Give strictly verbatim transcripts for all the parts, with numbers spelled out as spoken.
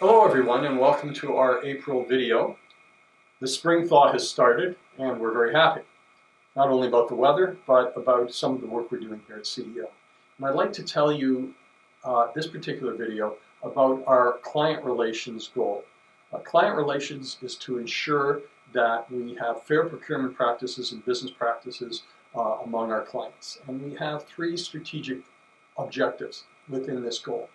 Hello everyone, and welcome to our April video. The spring thaw has started and we're very happy, not only about the weather but about some of the work we're doing here at C E O. And I'd like to tell you uh, this particular video about our client relations goal. Uh, client relations is to ensure that we have fair procurement practices and business practices uh, among our clients, and we have three strategic objectives within this goal.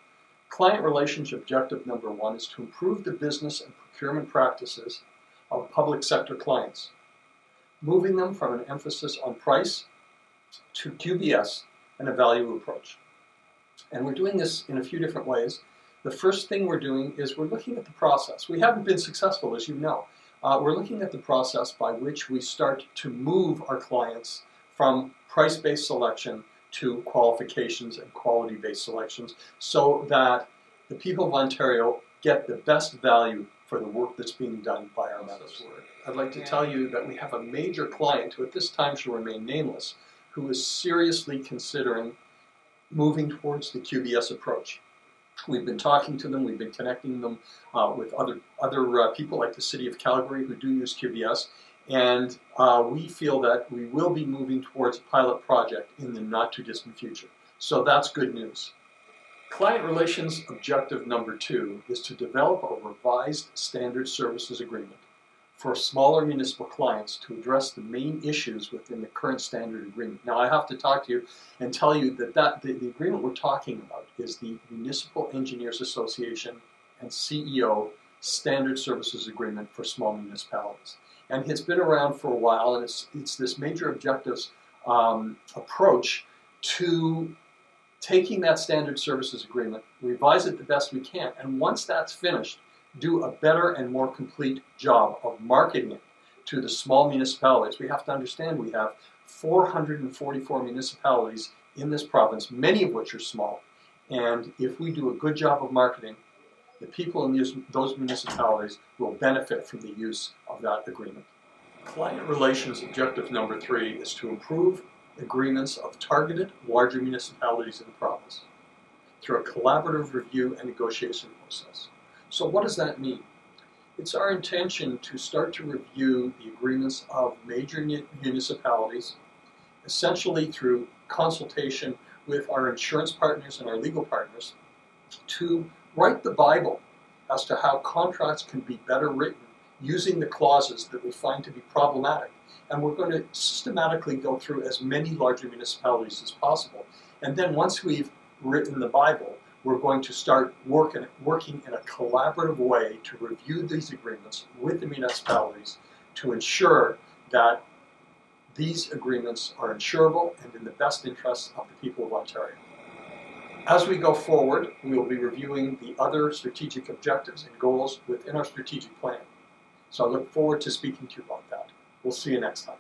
Client relations objective number one is to improve the business and procurement practices of public sector clients, moving them from an emphasis on price to Q B S and a value approach. And we're doing this in a few different ways. The first thing we're doing is we're looking at the process. We haven't been successful, as you know. Uh, we're looking at the process by which we start to move our clients from price-based selection to qualifications and quality-based selections, so that the people of Ontario get the best value for the work that's being done by our members. I'd like to tell you that we have a major client who at this time shall remain nameless, who is seriously considering moving towards the Q B S approach. We've been talking to them, we've been connecting them uh, with other, other uh, people like the City of Calgary who do use Q B S. And uh, we feel that we will be moving towards a pilot project in the not-too-distant future. So that's good news. Client relations objective number two is to develop a revised standard services agreement for smaller municipal clients to address the main issues within the current standard agreement. Now, I have to talk to you and tell you that, that the, the agreement we're talking about is the Municipal Engineers Association and C E O Standard Services Agreement for Small Municipalities. And it's been around for a while, and it's, it's this major objectives um, approach to taking that standard services agreement, revise it the best we can, and once that's finished, do a better and more complete job of marketing it to the small municipalities. We have to understand we have four hundred forty-four municipalities in this province, many of which are small, and if we do a good job of marketing, the people in those municipalities will benefit from the use of that agreement. Client relations objective number three is to improve agreements of targeted larger municipalities in the province through a collaborative review and negotiation process. So what does that mean? It's our intention to start to review the agreements of major municipalities, essentially through consultation with our insurance partners and our legal partners, to write the Bible as to how contracts can be better written using the clauses that we find to be problematic. And we're going to systematically go through as many larger municipalities as possible. And then once we've written the Bible, we're going to start working, working in a collaborative way to review these agreements with the municipalities to ensure that these agreements are insurable and in the best interests of the people of Ontario. As we go forward, we will be reviewing the other strategic objectives and goals within our strategic plan. So I look forward to speaking to you about that. We'll see you next time.